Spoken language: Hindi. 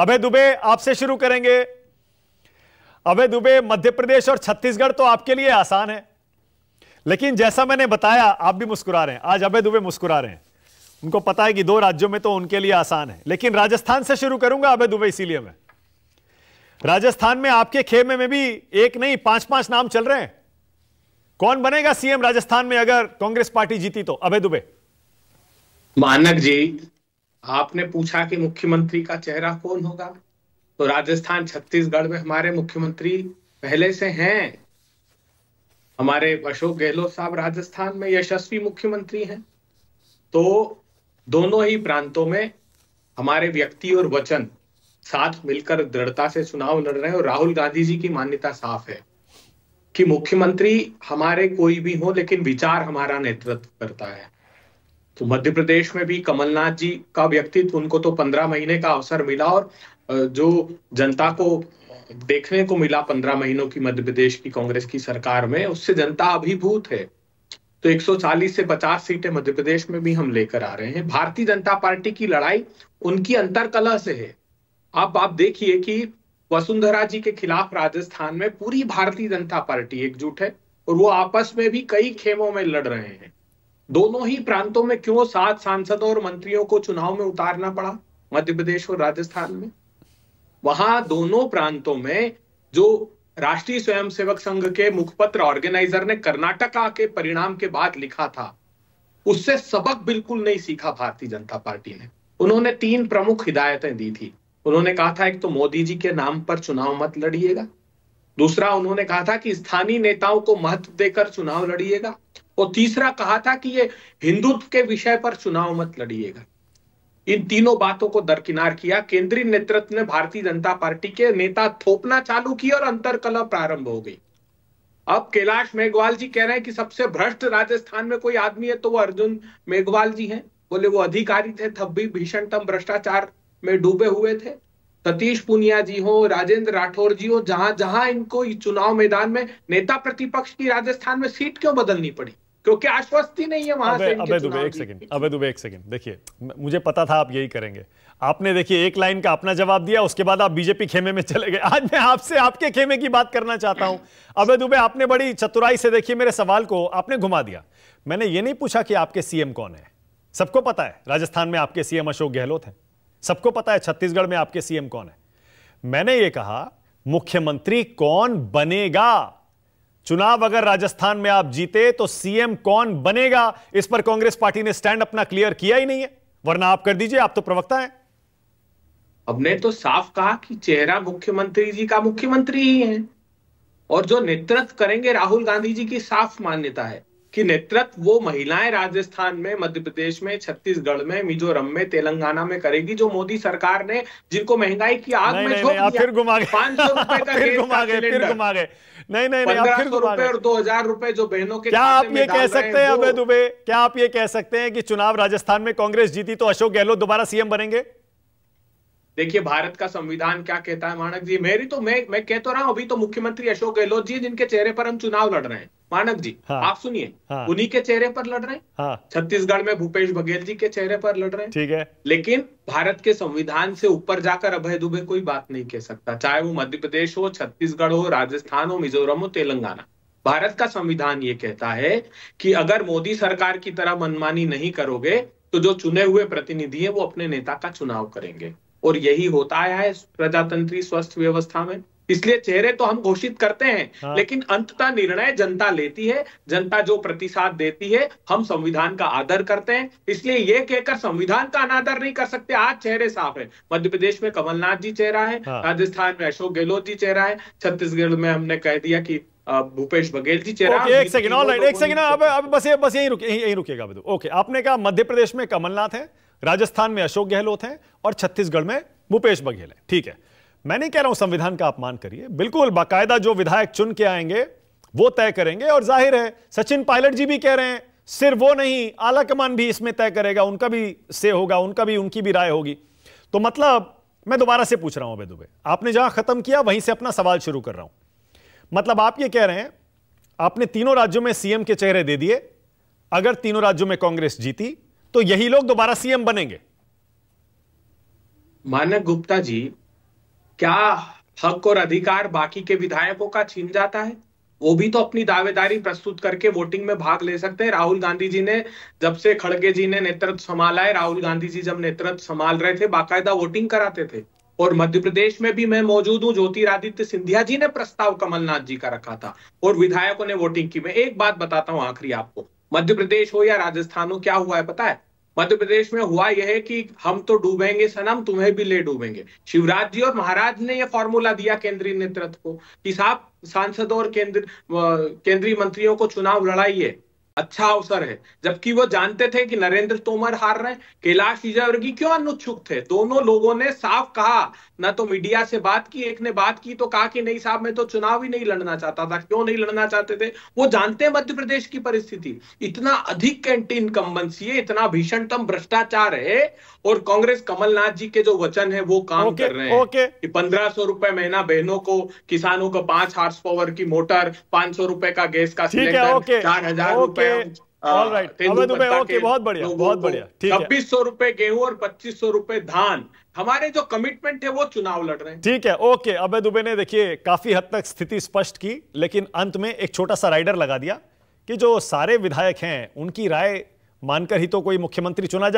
अभय दुबे, आपसे शुरू करेंगे। अभय दुबे, मध्य प्रदेश और छत्तीसगढ़ तो आपके लिए आसान है, लेकिन जैसा मैंने बताया आप भी मुस्कुरा रहे हैं। आज अभय दुबे मुस्कुरा रहे हैं, उनको पता है कि दो राज्यों में तो उनके लिए आसान है। लेकिन राजस्थान से शुरू करूंगा अभय दुबे, इसीलिए मैं राजस्थान में आपके खेमे में भी एक नहीं 5-5 नाम चल रहे हैं। कौन बनेगा सीएम राजस्थान में अगर कांग्रेस पार्टी जीती तो? अभय दुबे। मानक जी, आपने पूछा कि मुख्यमंत्री का चेहरा कौन होगा, तो राजस्थान छत्तीसगढ़ में हमारे मुख्यमंत्री पहले से हैं। हमारे अशोक गहलोत साहब राजस्थान में यशस्वी मुख्यमंत्री हैं। तो दोनों ही प्रांतों में हमारे व्यक्ति और वचन साथ मिलकर दृढ़ता से चुनाव लड़ रहे हैं। और राहुल गांधी जी की मान्यता साफ है कि मुख्यमंत्री हमारे कोई भी हो, लेकिन विचार हमारा नेतृत्व करता है। तो मध्य प्रदेश में भी कमलनाथ जी का व्यक्तित्व, उनको तो 15 महीने का अवसर मिला और जो जनता को देखने को मिला 15 महीनों की मध्य प्रदेश की कांग्रेस की सरकार में, उससे जनता अभिभूत है। तो 140 से 50 सीटें मध्य प्रदेश में भी हम लेकर आ रहे हैं। भारतीय जनता पार्टी की लड़ाई उनकी अंतर्कलह से है। आप देखिए कि वसुंधरा जी के खिलाफ राजस्थान में पूरी भारतीय जनता पार्टी एकजुट है और वो आपस में भी कई खेमों में लड़ रहे हैं। दोनों ही प्रांतों में क्यों 7 सांसदों और मंत्रियों को चुनाव में उतारना पड़ा मध्य प्रदेश और राजस्थान में? वहां दोनों प्रांतों में जो राष्ट्रीय स्वयंसेवक संघ के मुखपत्र ऑर्गेनाइजर ने कर्नाटका के परिणाम के बाद लिखा था, उससे सबक बिल्कुल नहीं सीखा भारतीय जनता पार्टी ने। उन्होंने 3 प्रमुख हिदायतें दी थी। उन्होंने कहा था, एक तो मोदी जी के नाम पर चुनाव मत लड़िएगा। दूसरा, उन्होंने कहा था कि स्थानीय नेताओं को महत्व देकर चुनाव लड़िएगा। और तीसरा कहा था कि ये हिंदुत्व के विषय पर चुनाव मत लड़िएगा। इन तीनों बातों को दरकिनार किया। केंद्रीय नेतृत्व ने भारतीय जनता पार्टी के नेता थोपना चालू किया और अंतर्कलह प्रारंभ हो गई। अब कैलाश मेघवाल जी कह रहे हैं कि सबसे भ्रष्ट राजस्थान में कोई आदमी है तो वो अर्जुन मेघवाल जी हैं। बोले वो अधिकारी थे, तब भी भीषणतम भ्रष्टाचार में डूबे हुए थे। सतीश पुनिया जी हो, राजेंद्र राठौर जी हो, जहां जहां इनको चुनाव मैदान में नेता प्रतिपक्ष की राजस्थान में सीट क्यों बदलनी पड़ी? क्योंकि आश्वस्ति नहीं है वहां से। अभय दुबे एक सेकंड देखिए, मुझे पता था आप यही करेंगे। आपने देखिए 1 लाइन का अपना जवाब दिया, उसके बाद आप बीजेपी खेमे में चले गए। आज मैं आपसे आपके खेमे की बात करना चाहता हूं। अभय दुबे, आपने बड़ी चतुराई से देखिए मेरे सवाल को आपने घुमा दिया। मैंने ये नहीं पूछा कि आपके सीएम कौन है, सबको पता है राजस्थान में आपके सीएम अशोक गहलोत है, सबको पता है छत्तीसगढ़ में आपके सीएम कौन है। मैंने ये कहा मुख्यमंत्री कौन बनेगा, चुनाव अगर राजस्थान में आप जीते तो सीएम कौन बनेगा, इस पर कांग्रेस पार्टी ने स्टैंड अपना क्लियर किया ही नहीं है। वरना आप कर दीजिए, आप तो प्रवक्ता हैं। हमने तो साफ कहा कि चेहरा मुख्यमंत्री जी का मुख्यमंत्री ही है और जो नेतृत्व करेंगे, राहुल गांधी जी की साफ मान्यता है कि नेतृत्व वो महिलाएं राजस्थान में, मध्य प्रदेश में, छत्तीसगढ़ में, मिजोरम में, तेलंगाना में करेगी जो मोदी सरकार ने जिनको महंगाई की आग में झोंक दिया। फिर घुमा गए, 500 रुपए का गैस का सिलेंडर, फिर घुमा गए, नहीं 1500 रुपए और 2000 रुपए जो बहनों के। क्या आप ये कह सकते हैं अभय दुबे, क्या आप ये कह सकते हैं कि चुनाव राजस्थान में कांग्रेस जीती तो अशोक गहलोत दोबारा सीएम बनेंगे? देखिए भारत का संविधान क्या कहता है मानक जी। मेरी तो मैं कह तो रहा हूं, अभी तो मुख्यमंत्री अशोक गहलोत जी जिनके चेहरे पर हम चुनाव लड़ रहे हैं मानक जी, हाँ, आप सुनिए, हाँ, उन्हीं के चेहरे पर लड़ रहे हैं। हाँ, छत्तीसगढ़ में भूपेश बघेल जी के चेहरे पर लड़ रहे हैं, ठीक है। लेकिन भारत के संविधान से ऊपर जाकर अभय दुबे कोई बात नहीं कह सकता, चाहे वो मध्य प्रदेश हो, छत्तीसगढ़ हो, राजस्थान हो, मिजोरम हो, तेलंगाना। भारत का संविधान ये कहता है कि अगर मोदी सरकार की तरह मनमानी नहीं करोगे तो जो चुने हुए प्रतिनिधि है वो अपने नेता का चुनाव करेंगे और यही होता आया है प्रजातंत्री स्वस्थ व्यवस्था में। इसलिए चेहरे तो हम घोषित करते हैं, हाँ, लेकिन अंततः निर्णय जनता लेती है। जनता जो प्रतिसाद देती है, हम संविधान का आदर करते हैं। इसलिए ये कहकर संविधान का अनादर नहीं कर सकते। आज चेहरे साफ है, मध्य प्रदेश में कमलनाथ जी चेहरा है, हाँ, राजस्थान में अशोक गहलोत जी चेहरा है, छत्तीसगढ़ में हमने कह दिया कि भूपेश बघेल जी चेहरा। बस यही रुकेगा। ओके, आपने कहा मध्य प्रदेश में कमलनाथ है, राजस्थान में अशोक गहलोत हैं और छत्तीसगढ़ में भूपेश बघेल हैं, ठीक है। मैं नहीं कह रहा हूं संविधान का अपमान करिए, बिल्कुल बाकायदा जो विधायक चुन के आएंगे वो तय करेंगे। और जाहिर है सचिन पायलट जी भी कह रहे हैं, सिर्फ वो नहीं आला कमान भी इसमें तय करेगा, उनका भी से होगा, उनकी भी राय होगी। तो मतलब मैं दोबारा से पूछ रहा हूं अभय दुबे, आपने जहां खत्म किया वहीं से अपना सवाल शुरू कर रहा हूं। मतलब आप ये कह रहे हैं आपने तीनों राज्यों में सीएम के चेहरे दे दिए, अगर तीनों राज्यों में कांग्रेस जीती तो यही लोग दोबारा सीएम बनेंगे? मानव गुप्ता जी, क्या हक और अधिकार बाकी के विधायकों का छीन जाता है? वो भी तो अपनी दावेदारी प्रस्तुत करके वोटिंग में भाग ले सकते हैं। राहुल गांधी जी ने, जब से खड़गे जी ने नेतृत्व संभाला है, राहुल गांधी जी जब नेतृत्व संभाल रहे थे बाकायदा वोटिंग कराते थे। और मध्य प्रदेश में भी मैं मौजूद हूँ, ज्योतिरादित्य सिंधिया जी ने प्रस्ताव कमलनाथ जी का रखा था और विधायकों ने वोटिंग की। मैं एक बात बताता हूँ आखिरी आपको, मध्य प्रदेश हो या राजस्थान हो, क्या हुआ है पता है? मध्य प्रदेश में हुआ यह है कि हम तो डूबेंगे सनम, तुम्हें भी ले डूबेंगे। शिवराज जी और महाराज ने यह फॉर्मूला दिया केंद्रीय नेतृत्व को कि साहब सांसदों और केंद्रीय मंत्रियों को चुनाव लड़ाइए, अच्छा अवसर है। जबकि वो जानते थे कि नरेंद्र तोमर हार रहे हैं, कैलाश मेघवाल क्यों अनुत्सुक थे। दोनों लोगों ने साफ कहा, ना तो मीडिया से बात की, एक ने बात की तो कहा कि नहीं साहब मैं तो चुनाव ही नहीं लड़ना चाहता था। क्यों नहीं लड़ना चाहते थे? वो जानते हैं मध्य प्रदेश की परिस्थिति, इतना अधिक कैंटीन कंबंसी है, इतना भीषणतम भ्रष्टाचार है और कांग्रेस कमलनाथ जी के जो वचन है वो काम कर रहे हैं कि 1500 रुपए महीना बहनों को, किसानों को 5 HP की मोटर, 500 रुपए का गैस का सिलेंडर, 4000 रुपए ₹2600 गेहूं और ₹2500 धान। हमारे जो कमिटमेंट है वो चुनाव लड़ रहे हैं। ठीक है, ओके। अभय दुबे ने देखिए काफी हद तक स्थिति स्पष्ट की, लेकिन अंत में एक छोटा सा राइडर लगा दिया कि जो सारे विधायक हैं उनकी राय मानकर ही तो कोई मुख्यमंत्री चुना जाए।